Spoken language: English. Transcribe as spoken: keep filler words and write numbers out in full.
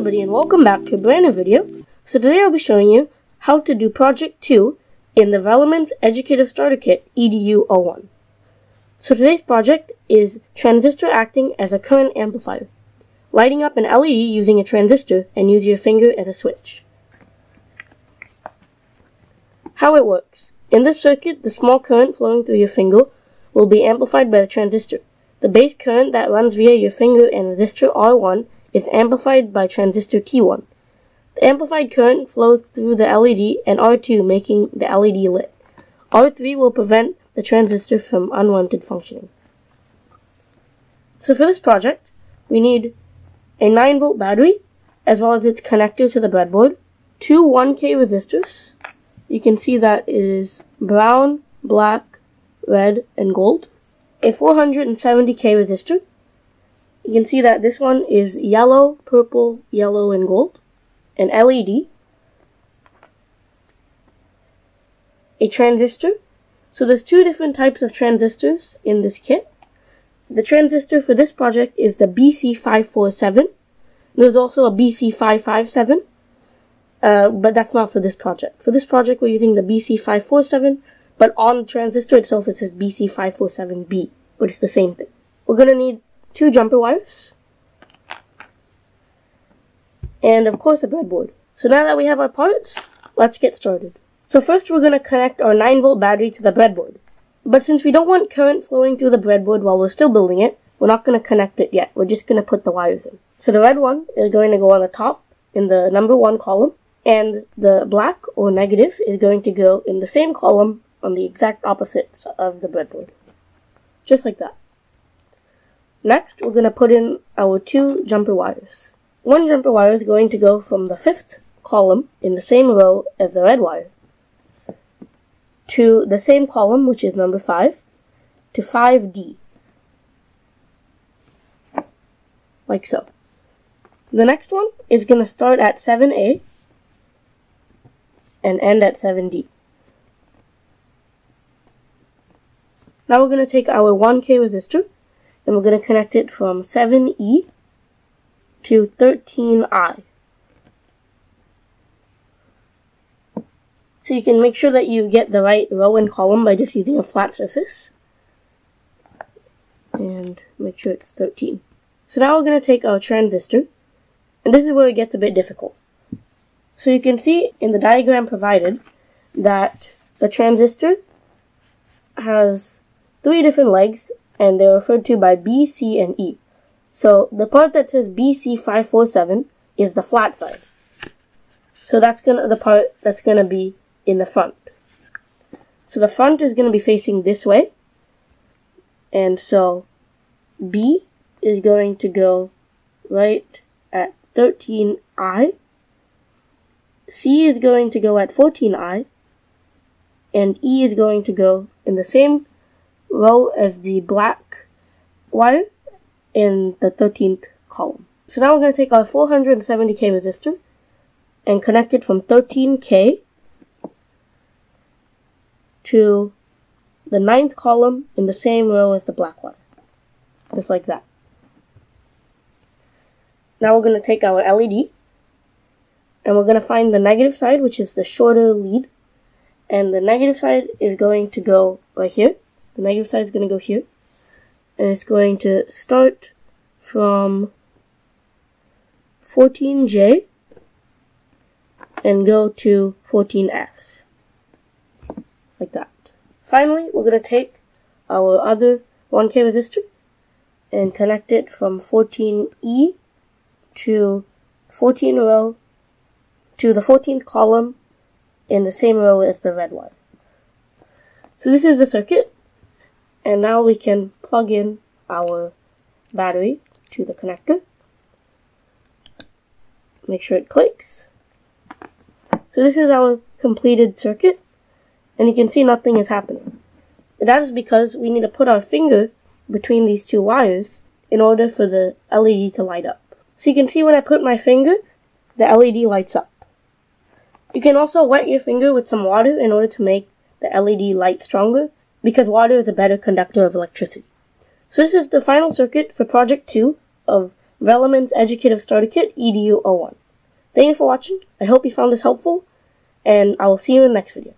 everybody and welcome back to a brand new video. So today I'll be showing you how to do project two in the Velleman's Educative Starter Kit E D U zero one. So today's project is transistor acting as a current amplifier. Lighting up an L E D using a transistor and use your finger as a switch. How it works. In this circuit, the small current flowing through your finger will be amplified by the transistor. The base current that runs via your finger and resistor R one is amplified by transistor T one. The amplified current flows through the L E D and R two, making the L E D lit. R three will prevent the transistor from unwanted functioning. So for this project, we need a nine volt battery, as well as its connector to the breadboard, two one K resistors. You can see that it is brown, black, red, and gold. A four hundred seventy K resistor. You can see that this one is yellow, purple, yellow, and gold. An L E D. A transistor. So there's two different types of transistors in this kit. The transistor for this project is the B C five four seven. There's also a B C five five seven, uh, but that's not for this project. For this project, we're using the B C five four seven. But on the transistor itself, it says B C five four seven B, but it's the same thing. We're going to need two jumper wires. And of course, a breadboard. So now that we have our parts, let's get started. So first, we're going to connect our nine volt battery to the breadboard. But since we don't want current flowing through the breadboard while we're still building it, we're not going to connect it yet. We're just going to put the wires in. So the red one is going to go on the top in the number one column. And the black or negative is going to go in the same column on the exact opposite of the breadboard. Just like that. Next, we're going to put in our two jumper wires. One jumper wire is going to go from the fifth column in the same row as the red wire to the same column, which is number five, to five D. Like so. The next one is going to start at seven A and end at seven D. Now we're going to take our one K resistor and we're going to connect it from seven E to thirteen I. So you can make sure that you get the right row and column by just using a flat surface. And make sure it's thirteen. So now we're going to take our transistor, and this is where it gets a bit difficult. So you can see in the diagram provided that the transistor has three different legs, and they're referred to by B, C, and E. So the part that says B C five four seven is the flat side. So that's gonna the part that's gonna be in the front. So the front is gonna be facing this way, and so B is going to go right at thirteen I. C is going to go at fourteen I, and E is going to go in the same row as the black wire in the thirteenth column. So now we're going to take our four hundred seventy K resistor and connect it from thirteen K to the ninth column in the same row as the black wire. Just like that. Now we're going to take our L E D and we're going to find the negative side, which is the shorter lead, and the negative side is going to go right here. The negative side is going to go here, and it's going to start from fourteen J and go to fourteen F, like that. Finally, we're going to take our other one K resistor and connect it from fourteen E to fourteen row to the fourteenth column in the same row as the red wire. So this is the circuit. And now we can plug in our battery to the connector. Make sure it clicks. So this is our completed circuit. And you can see nothing is happening. And that is because we need to put our finger between these two wires in order for the L E D to light up. So you can see when I put my finger, the L E D lights up. You can also wet your finger with some water in order to make the L E D light stronger, because water is a better conductor of electricity. So this is the final circuit for project two of Velleman's Educative Starter Kit, E D U zero one. Thank you for watching. I hope you found this helpful, and I will see you in the next video.